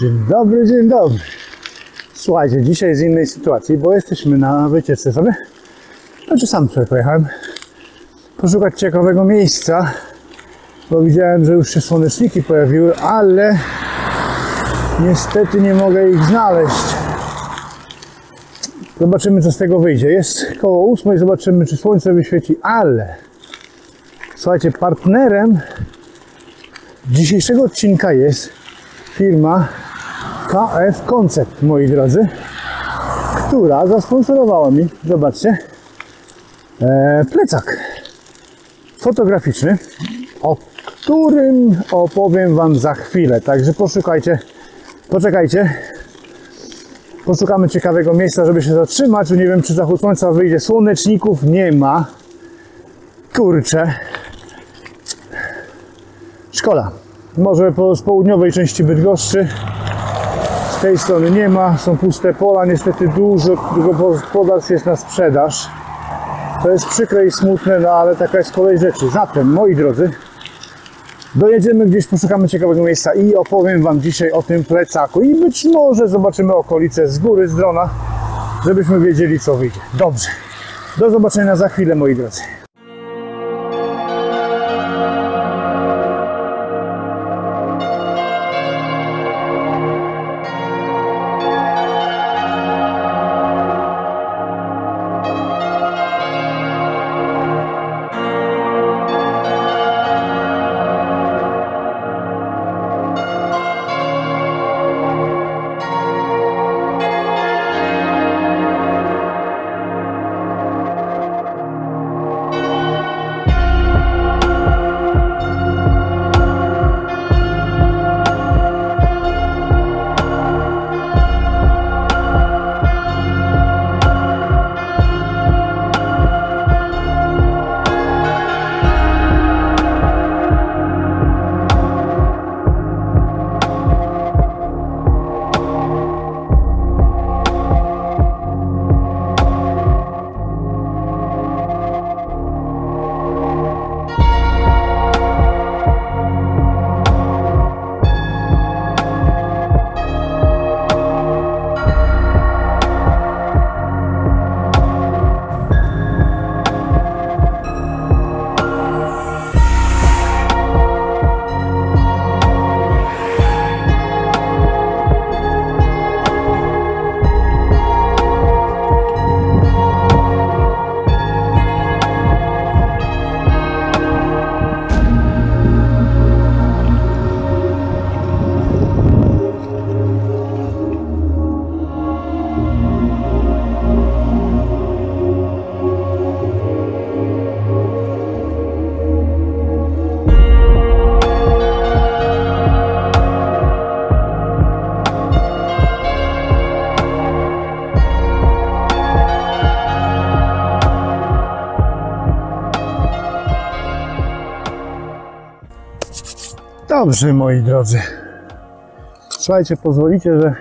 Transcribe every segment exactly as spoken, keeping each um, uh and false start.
Dzień dobry, dzień dobry. Słuchajcie, dzisiaj z innej sytuacji, bo jesteśmy na wycieczce sobie. Znaczy sam sobie pojechałem poszukać ciekawego miejsca, bo widziałem, że już się słoneczniki pojawiły, ale niestety nie mogę ich znaleźć. Zobaczymy, co z tego wyjdzie. Jest koło ósmej, zobaczymy, czy słońce wyświeci, ale słuchajcie, partnerem dzisiejszego odcinka jest firma K and F Concept, moi drodzy, która zasponsorowała mi, zobaczcie, e, plecak fotograficzny, o którym opowiem wam za chwilę. Także poszukajcie, poczekajcie, poszukamy ciekawego miejsca, żeby się zatrzymać. Nie wiem, czy zachód słońca wyjdzie, słoneczników nie ma, kurczę, szkoda. Może po, z południowej części Bydgoszczy, z tej strony nie ma, są puste pola, niestety dużo gospodarstw jest na sprzedaż. To jest przykre i smutne, no ale taka jest kolej rzeczy. Zatem, moi drodzy, dojedziemy gdzieś, poszukamy ciekawego miejsca i opowiem wam dzisiaj o tym plecaku. I być może zobaczymy okolice z góry, z drona, żebyśmy wiedzieli, co wyjdzie. Dobrze, do zobaczenia za chwilę, moi drodzy. Dobrze, moi drodzy, słuchajcie, pozwolicie, że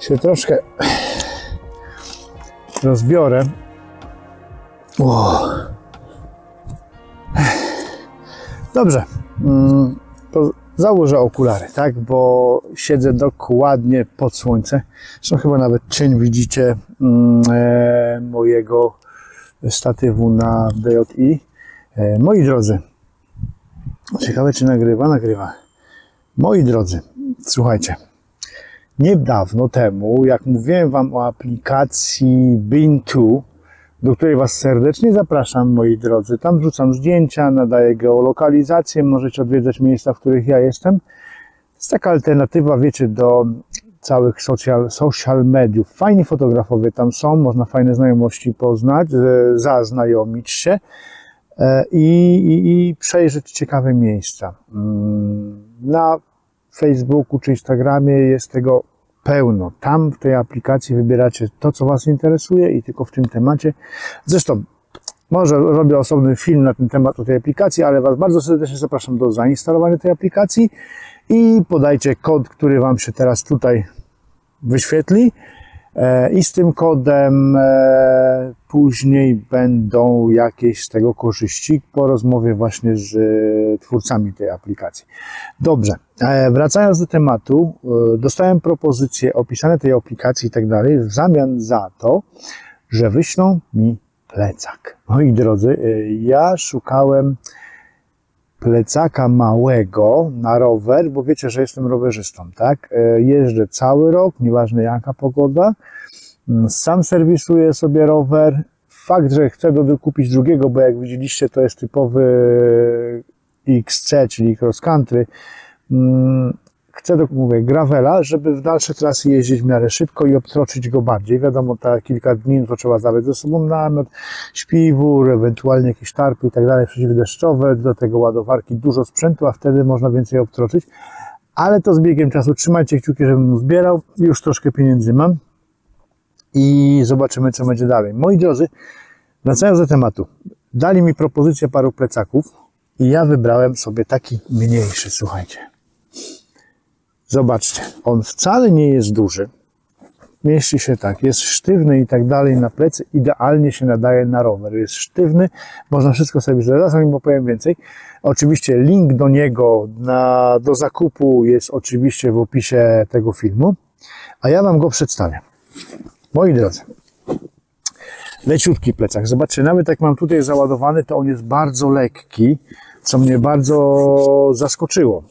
się troszkę rozbiorę. Dobrze, to założę okulary, tak, bo siedzę dokładnie pod słońce. Zresztą chyba nawet cień widzicie mojego statywu na D J I. Moi drodzy, ciekawe, czy nagrywa? Nagrywa. Moi drodzy, słuchajcie, niedawno temu, jak mówiłem wam o aplikacji BeenTo, do której was serdecznie zapraszam, moi drodzy, tam wrzucam zdjęcia, nadaję geolokalizację, możecie odwiedzać miejsca, w których ja jestem. To jest taka alternatywa, wiecie, do całych social, social mediów. Fajni fotografowie tam są, można fajne znajomości poznać, zaznajomić się. I, i, i przejrzeć ciekawe miejsca. Na Facebooku czy Instagramie jest tego pełno. Tam w tej aplikacji wybieracie to, co was interesuje i tylko w tym temacie. Zresztą może robię osobny film na ten temat o tej aplikacji, ale was bardzo serdecznie zapraszam do zainstalowania tej aplikacji i podajcie kod, który wam się teraz tutaj wyświetli. i z tym kodem później będą jakieś z tego korzyści po rozmowie właśnie z twórcami tej aplikacji. Dobrze, wracając do tematu, dostałem propozycję opisane tej aplikacji i tak dalej w zamian za to, że wyślą mi plecak. Moi drodzy, ja szukałem plecaka małego na rower, bo wiecie, że jestem rowerzystą, tak? Jeżdżę cały rok, nieważne jaka pogoda, sam serwisuję sobie rower. Fakt, że chcę dokupić drugiego, bo jak widzieliście, to jest typowy X C, czyli cross country. Chcę, mówię, gravela, żeby w dalsze trasy jeździć w miarę szybko i obtroczyć go bardziej. Wiadomo, ta kilka dni to trzeba zabrać ze sobą namiot, śpiwór, ewentualnie jakieś tarpy i tak dalej, przeciwdeszczowe, do tego ładowarki, dużo sprzętu, a wtedy można więcej obtroczyć. Ale to z biegiem czasu, trzymajcie kciuki, żebym mu zbierał. Już troszkę pieniędzy mam i zobaczymy, co będzie dalej. Moi drodzy, wracając do tematu, dali mi propozycję paru plecaków i ja wybrałem sobie taki mniejszy, słuchajcie. Zobaczcie, on wcale nie jest duży, mieści się tak, jest sztywny i tak dalej na plecy, idealnie się nadaje na rower, jest sztywny, można wszystko sobie zrobić, zanim powiem więcej. Oczywiście link do niego, na, do zakupu jest oczywiście w opisie tego filmu, a ja Wam go przedstawię. Moi drodzy, leciutki plecak, zobaczcie, nawet jak mam tutaj załadowany, to on jest bardzo lekki, co mnie bardzo zaskoczyło,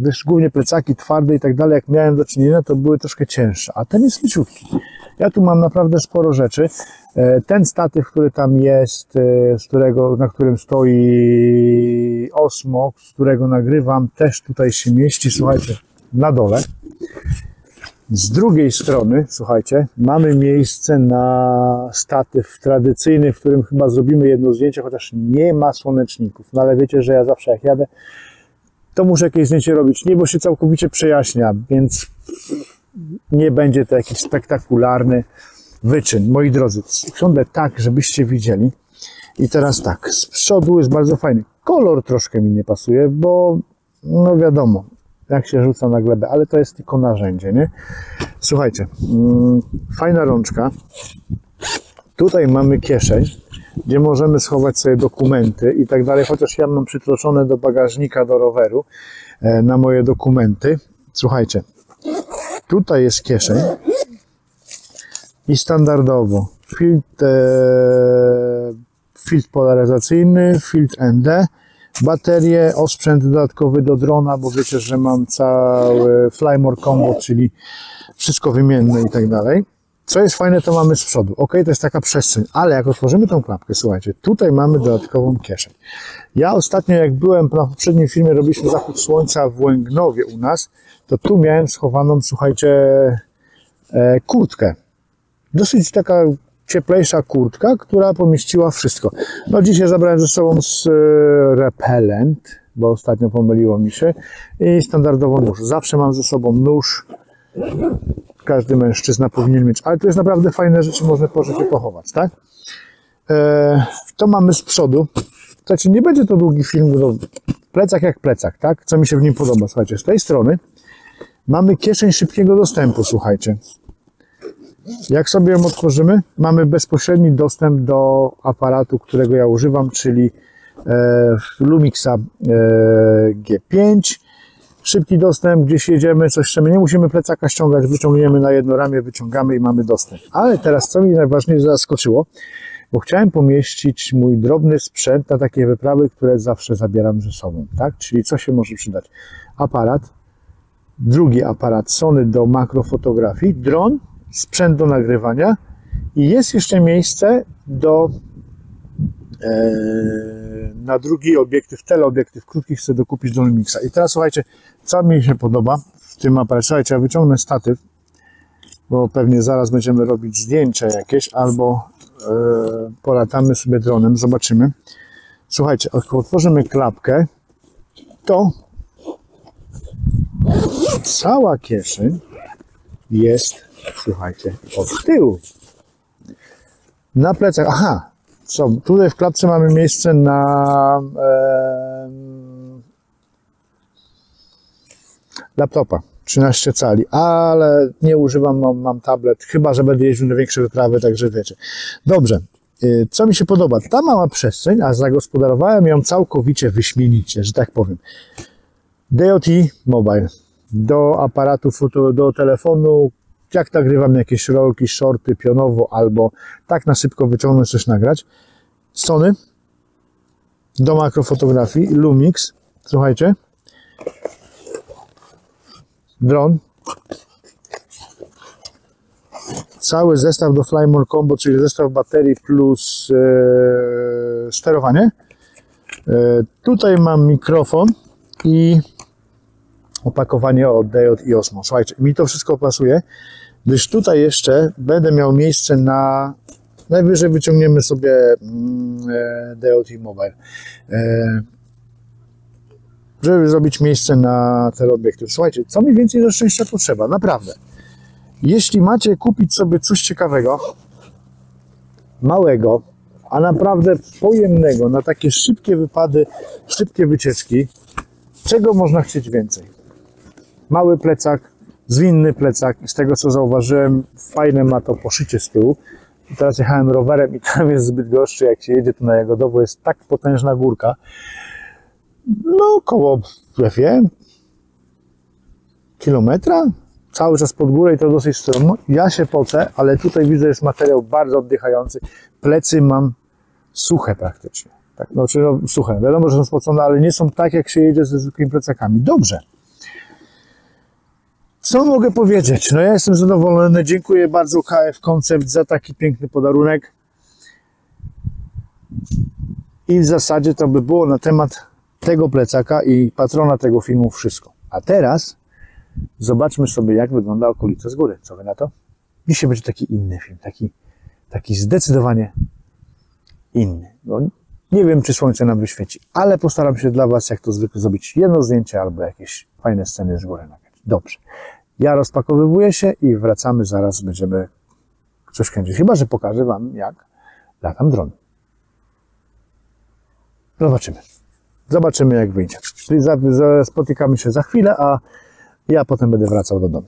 gdyż głównie plecaki twarde i tak dalej, jak miałem do czynienia, to były troszkę cięższe, a ten jest leciutki. Ja tu mam naprawdę sporo rzeczy. Ten statyw, który tam jest, z którego, na którym stoi Osmo, z którego nagrywam, też tutaj się mieści, słuchajcie, na dole. Z drugiej strony, słuchajcie, mamy miejsce na statyw tradycyjny, w którym chyba zrobimy jedno zdjęcie, chociaż nie ma słoneczników. No ale wiecie, że ja zawsze jak jadę, to muszę jakieś zdjęcie robić. Niebo się całkowicie przejaśnia, więc nie będzie to jakiś spektakularny wyczyn. Moi drodzy, siądę tak, żebyście widzieli. I teraz tak, z przodu jest bardzo fajny. Kolor troszkę mi nie pasuje, bo no wiadomo, jak się rzuca na glebę, ale to jest tylko narzędzie, nie? Słuchajcie, mm, fajna rączka. Tutaj mamy kieszeń, gdzie możemy schować sobie dokumenty i tak dalej, chociaż ja mam przytroczone do bagażnika, do roweru e, na moje dokumenty. Słuchajcie, tutaj jest kieszeń i standardowo filtr, e, filtr polaryzacyjny, filtr N D, baterie, osprzęt dodatkowy do drona, bo wiecie, że mam cały Fly More Combo, czyli wszystko wymienne i tak dalej. Co jest fajne, to mamy z przodu. Ok, to jest taka przestrzeń, ale jak otworzymy tą klapkę, słuchajcie, tutaj mamy dodatkową kieszeń. Ja ostatnio, jak byłem na poprzednim filmie, robiliśmy zachód słońca w Łęgnowie u nas, to tu miałem schowaną, słuchajcie, kurtkę. Dosyć taka cieplejsza kurtka, która pomieściła wszystko. No dzisiaj zabrałem ze sobą z repelent, bo ostatnio pomyliło mi się, i standardowo nóż. Zawsze mam ze sobą nóż. Każdy mężczyzna powinien mieć, ale to jest naprawdę fajne rzeczy, można po życiu pochować, tak? E, to mamy z przodu. Znaczy, nie będzie to długi film, no, plecak jak plecak, tak? Co mi się w nim podoba, słuchajcie, z tej strony mamy kieszeń szybkiego dostępu, słuchajcie. Jak sobie ją otworzymy, mamy bezpośredni dostęp do aparatu, którego ja używam, czyli e, Lumixa e, G pięć. Szybki dostęp, gdzieś jedziemy, coś chcemy, nie musimy plecaka ściągać, wyciągniemy na jedno ramię, wyciągamy i mamy dostęp. Ale teraz, co mi najważniejsze zaskoczyło, bo chciałem pomieścić mój drobny sprzęt na takie wyprawy, które zawsze zabieram ze sobą, tak? Czyli co się może przydać? Aparat, drugi aparat Sony do makrofotografii, dron, sprzęt do nagrywania i jest jeszcze miejsce do e, na drugi obiektyw, teleobiektyw krótki chcę dokupić do Lumixa. I teraz słuchajcie, co mi się podoba w tym aparacie. Słuchajcie, ja wyciągnę statyw, bo pewnie zaraz będziemy robić zdjęcia jakieś, albo e, polatamy sobie dronem, zobaczymy. Słuchajcie, otworzymy klapkę, to cała kieszeń jest, słuchajcie, od tyłu. Na plecach, aha, co, tutaj w klapce mamy miejsce na e, laptopa, trzynaście cali, ale nie używam, mam, mam tablet, chyba że będę jeździł na większe wyprawy, także wiecie. Dobrze, co mi się podoba? Ta mała przestrzeń, a zagospodarowałem ją całkowicie wyśmienicie, że tak powiem. D J I Mobile, do aparatu, do telefonu, jak nagrywam jakieś rolki, shorty, pionowo, albo tak na szybko wyciągnąć coś nagrać. Sony, do makrofotografii, Lumix, słuchajcie, dron, cały zestaw do Fly More Combo, czyli zestaw baterii plus yy, sterowanie. Yy, tutaj mam mikrofon i opakowanie od D J I i Osmo. Słuchajcie, mi to wszystko pasuje, gdyż tutaj jeszcze będę miał miejsce na... Najwyżej wyciągniemy sobie yy, D J I Mobile. Yy, żeby zrobić miejsce na teleobiektyw. Słuchajcie, co mi więcej do szczęścia potrzeba, naprawdę. Jeśli macie kupić sobie coś ciekawego, małego, a naprawdę pojemnego, na takie szybkie wypady, szybkie wycieczki, czego można chcieć więcej? Mały plecak, zwinny plecak, z tego co zauważyłem, fajne ma to poszycie z tyłu. Teraz jechałem rowerem i tam jest z Bydgoszczy, jak się jedzie tu na Jagodowo, jest tak potężna górka, no około, ja wiem, kilometra, cały czas pod górę i to dosyć stromo. Ja się pocę, ale tutaj widzę, jest materiał bardzo oddychający, plecy mam suche praktycznie, tak, znaczy no, suche, wiadomo, że są spocone, ale nie są tak, jak się jedzie ze zwykłymi plecakami. Dobrze. Co mogę powiedzieć? No ja jestem zadowolony, dziękuję bardzo K F Concept za taki piękny podarunek i w zasadzie to by było na temat tego plecaka i patrona tego filmu wszystko. A teraz zobaczmy sobie, jak wygląda okolica z góry. Co wy na to? Dzisiaj będzie taki inny film, taki, taki zdecydowanie inny. No, nie wiem, czy słońce nam wyświeci, ale postaram się dla was, jak to zwykle, zrobić jedno zdjęcie albo jakieś fajne sceny z góry nagrać. Dobrze. Ja rozpakowywuję się i wracamy, zaraz będziemy coś kręcić. Chyba że pokażę wam, jak latam dron. Zobaczymy. Zobaczymy, jak wyjdzie. Czyli spotykamy się za chwilę, a ja potem będę wracał do domu.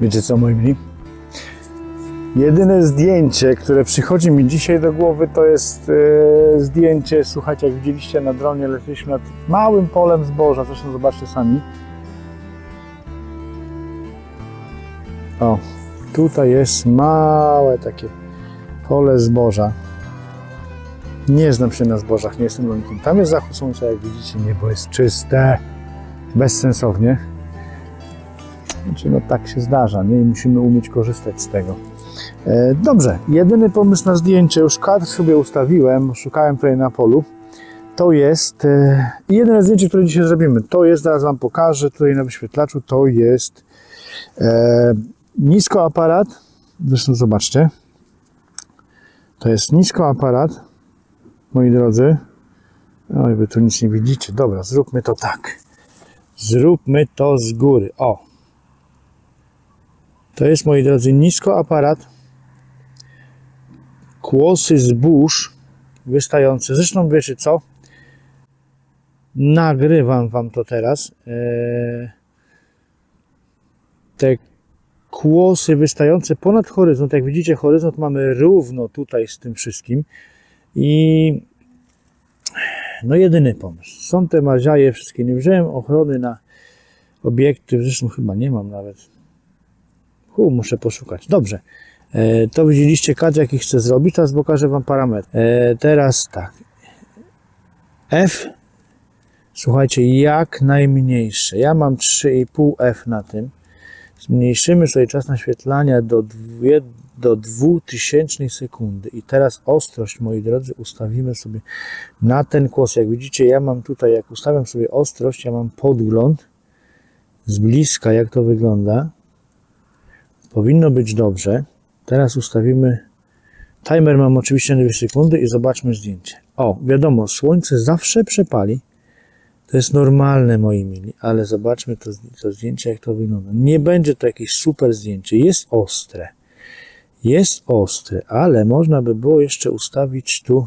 Wiecie co, moi mili? Jedyne zdjęcie, które przychodzi mi dzisiaj do głowy, to jest yy, zdjęcie, słuchajcie, jak widzieliście na dronie, leciliśmy nad małym polem zboża, zresztą zobaczcie sami. O, tutaj jest małe takie pole zboża. Nie znam się na zbożach, nie jestem rolnikiem. Tam jest zachód słońca, jak widzicie, niebo jest czyste, bezsensownie. Znaczy, no tak się zdarza, nie? I musimy umieć korzystać z tego. E, dobrze, jedyny pomysł na zdjęcie, już kadr sobie ustawiłem, szukałem tutaj na polu. To jest, e, jedyne zdjęcie, które dzisiaj zrobimy, to jest, zaraz Wam pokażę, tutaj na wyświetlaczu, to jest e, nisko aparat. Zresztą zobaczcie. To jest nisko aparat. Moi drodzy, oj, wy tu nic nie widzicie. Dobra, zróbmy to tak. Zróbmy to z góry. O! To jest, moi drodzy, nisko aparat. Kłosy zbóż wystające. Zresztą wiecie co? Nagrywam Wam to teraz. Eee, te kłosy wystające ponad horyzont. Jak widzicie, horyzont mamy równo tutaj z tym wszystkim. I no jedyny pomysł. Są te marziaje, wszystkie nie wziąłem, ochrony na obiektyw, zresztą chyba nie mam nawet. Hu, muszę poszukać. Dobrze, e, to widzieliście kadr, jaki chcę zrobić, teraz pokażę Wam parametry. E, teraz tak, F, słuchajcie, jak najmniejsze. Ja mam trzy i pół F na tym. Zmniejszymy sobie czas naświetlania do dwóch do dwóch tysięcznych sekundy i teraz ostrość, moi drodzy, ustawimy sobie na ten kłos. Jak widzicie, ja mam tutaj, jak ustawiam sobie ostrość, ja mam podgląd z bliska, jak to wygląda. Powinno być dobrze. Teraz ustawimy, timer mam oczywiście na dwie sekundy i zobaczmy zdjęcie. O, wiadomo, słońce zawsze przepali. To jest normalne, moi mili, ale zobaczmy to, to zdjęcie, jak to wygląda. Nie będzie to jakieś super zdjęcie, jest ostre. Jest ostry, ale można by było jeszcze ustawić tu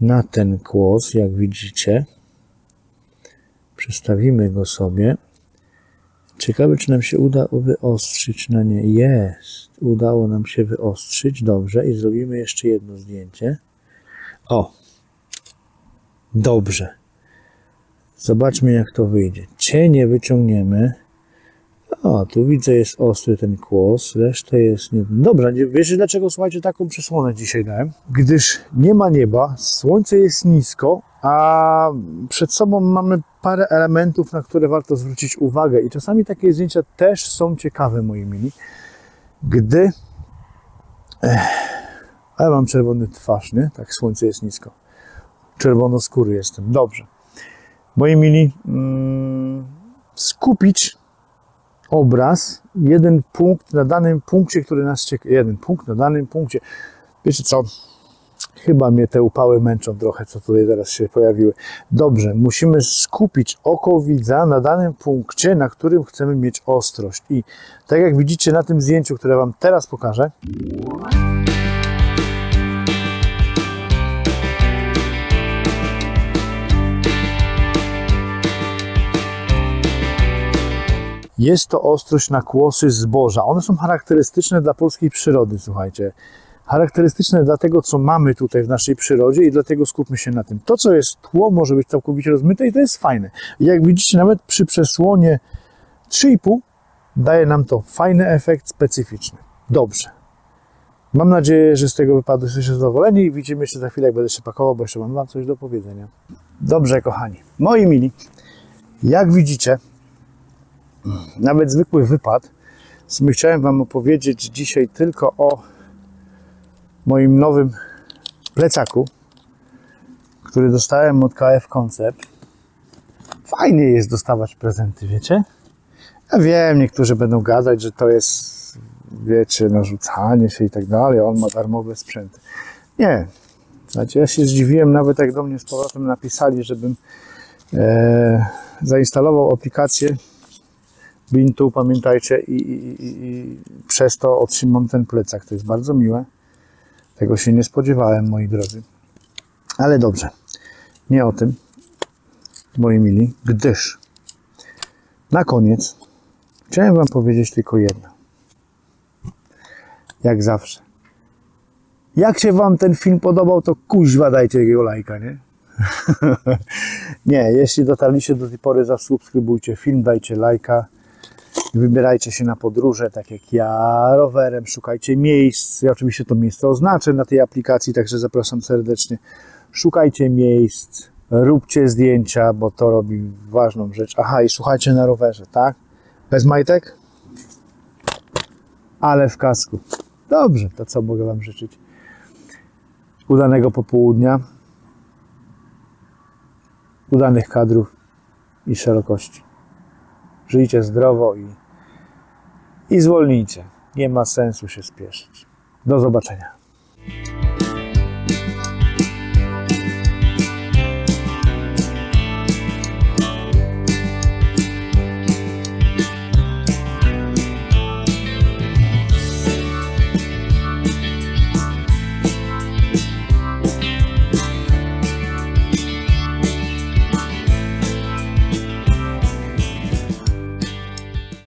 na ten kłos, jak widzicie. Przestawimy go sobie. Ciekawe, czy nam się uda wyostrzyć na nie. Jest, udało nam się wyostrzyć. Dobrze, i zrobimy jeszcze jedno zdjęcie. O, dobrze. Zobaczmy, jak to wyjdzie. Cienie wyciągniemy. O, tu widzę, jest ostry ten kłos, reszta jest... Nie... Dobra, wiecie dlaczego, słuchajcie, taką przesłonę dzisiaj dałem? Gdyż nie ma nieba, słońce jest nisko, a przed sobą mamy parę elementów, na które warto zwrócić uwagę. I czasami takie zdjęcia też są ciekawe, moi mili, gdy... Ech, ale mam czerwony twarz, nie? Tak, słońce jest nisko. Czerwonoskóry jestem, dobrze. Moi mili, mm, skupić... obraz, jeden punkt na danym punkcie, który nas ciekawi, jeden punkt na danym punkcie. Wiecie co, chyba mnie te upały męczą trochę, co tutaj teraz się pojawiły. Dobrze, musimy skupić oko widza na danym punkcie, na którym chcemy mieć ostrość. I tak jak widzicie na tym zdjęciu, które Wam teraz pokażę, jest to ostrość na kłosy zboża. One są charakterystyczne dla polskiej przyrody, słuchajcie. Charakterystyczne dla tego, co mamy tutaj w naszej przyrodzie i dlatego skupmy się na tym. To, co jest tło, może być całkowicie rozmyte i to jest fajne. Jak widzicie, nawet przy przesłonie trzy i pół daje nam to fajny efekt specyficzny. Dobrze. Mam nadzieję, że z tego wypadku jesteście zadowoleni i widzimy jeszcze za chwilę, jak będę się pakował, bo jeszcze mam Wam coś do powiedzenia. Dobrze, kochani. Moi mili, jak widzicie, nawet zwykły wypad. Chciałem Wam opowiedzieć dzisiaj tylko o moim nowym plecaku, który dostałem od K and F Concept. Fajnie jest dostawać prezenty, wiecie? Ja wiem, niektórzy będą gadać, że to jest, wiecie, narzucanie się i tak dalej. On ma darmowe sprzęty. Nie. Znaczy, ja się zdziwiłem, nawet jak do mnie z powrotem napisali, żebym e, zainstalował aplikację BeenTo, pamiętajcie, i, i, i, i przez to otrzymam ten plecak. To jest bardzo miłe. Tego się nie spodziewałem, moi drodzy. Ale dobrze, nie o tym, moi mili, gdyż na koniec Chciałem wam powiedzieć tylko jedno. Jak zawsze. Jak się wam ten film podobał, to kuźwa dajcie jego lajka, nie? Nie, jeśli dotarliście do tej pory, zasubskrybujcie film, dajcie lajka. Wybierajcie się na podróże, tak jak ja, rowerem, szukajcie miejsc. Ja oczywiście to miejsce oznaczę na tej aplikacji, także zapraszam serdecznie. Szukajcie miejsc, róbcie zdjęcia, bo to robi ważną rzecz. Aha, i słuchajcie na rowerze, tak? Bez majtek? Ale w kasku. Dobrze, to co mogę wam życzyć? Udanego popołudnia, udanych kadrów i szerokości. Żyjcie zdrowo i, i zwolnijcie. Nie ma sensu się spieszyć. Do zobaczenia.